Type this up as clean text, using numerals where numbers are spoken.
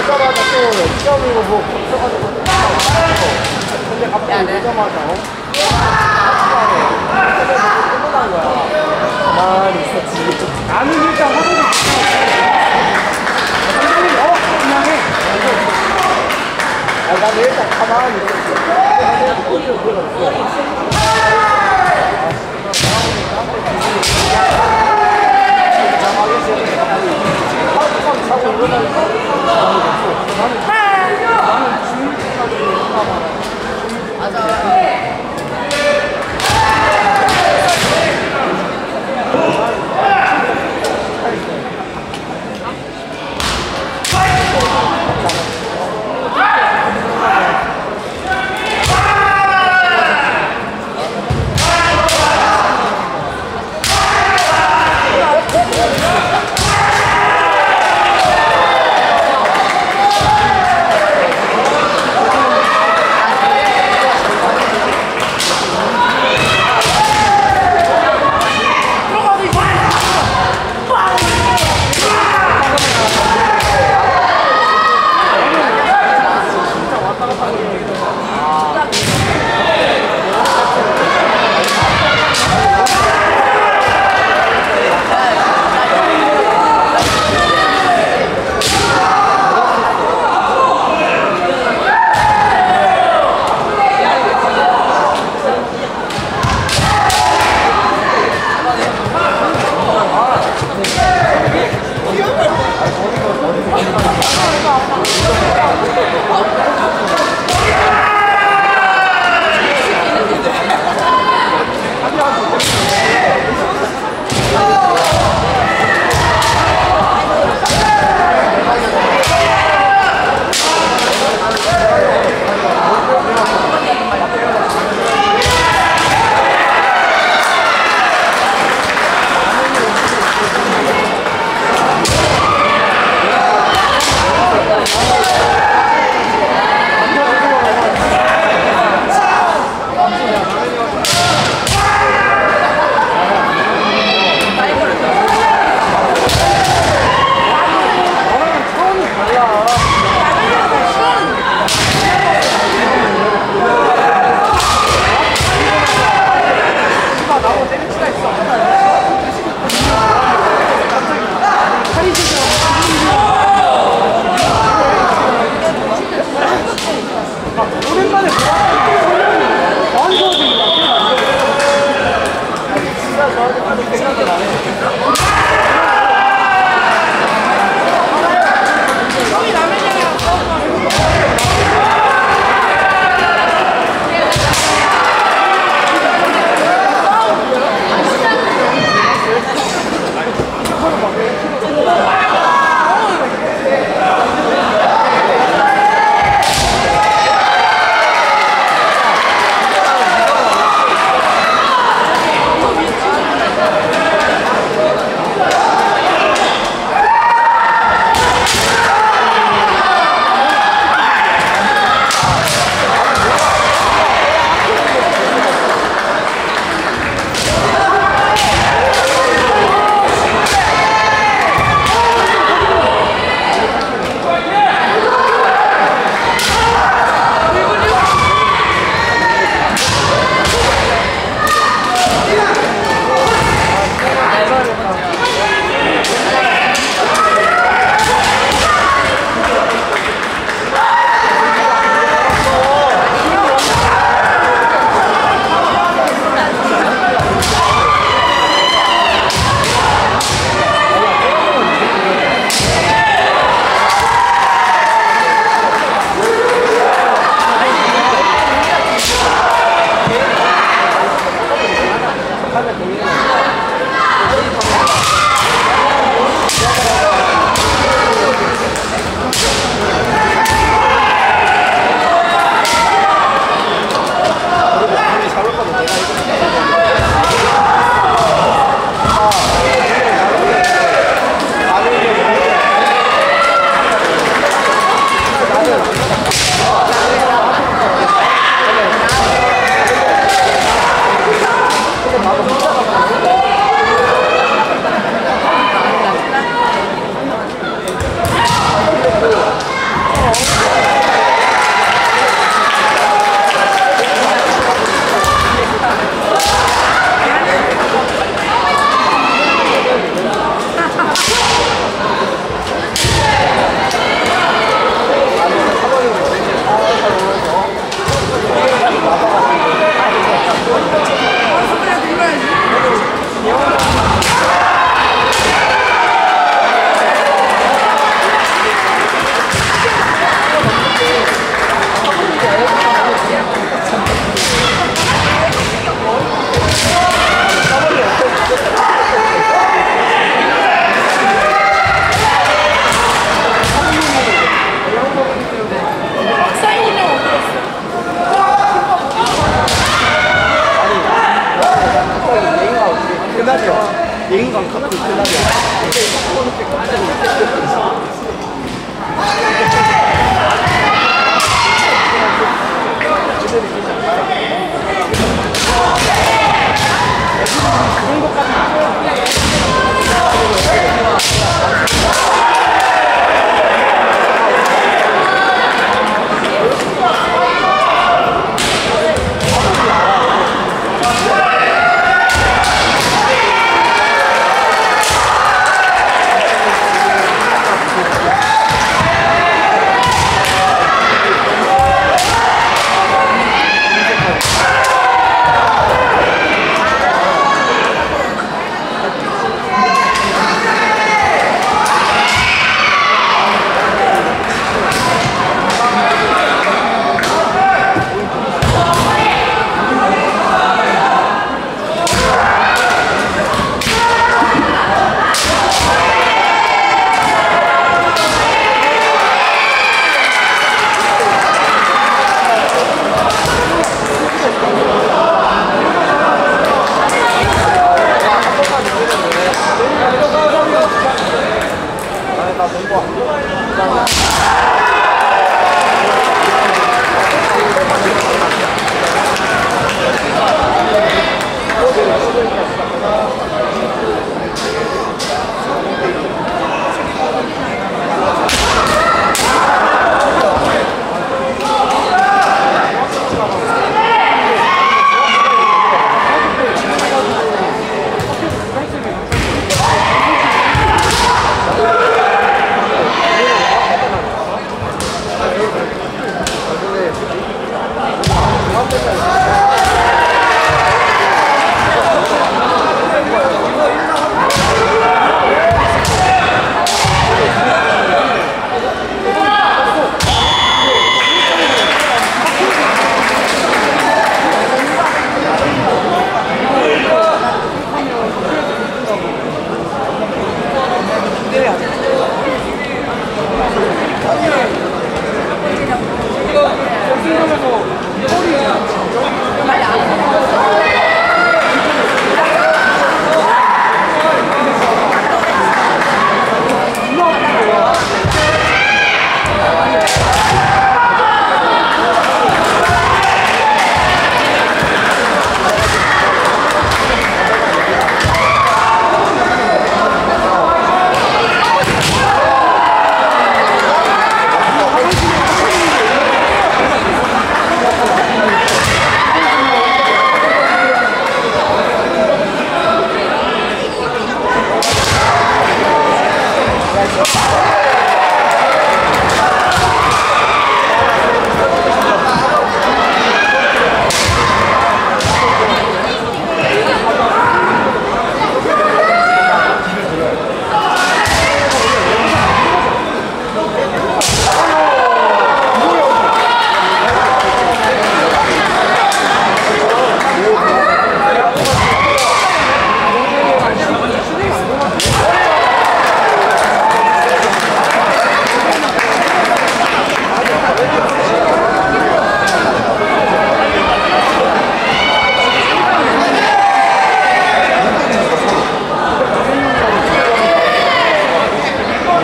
오자마자 또 시험이고 뭐 있어가지고 근데 갑자기 오자마자 끝난 거야. 가만히 있었지. 나는 일단 하고도 선생님 그냥 해. 아, 나는 일단 가만히 있었지. 근데 꼬리를 물어봤어. 아, 저리가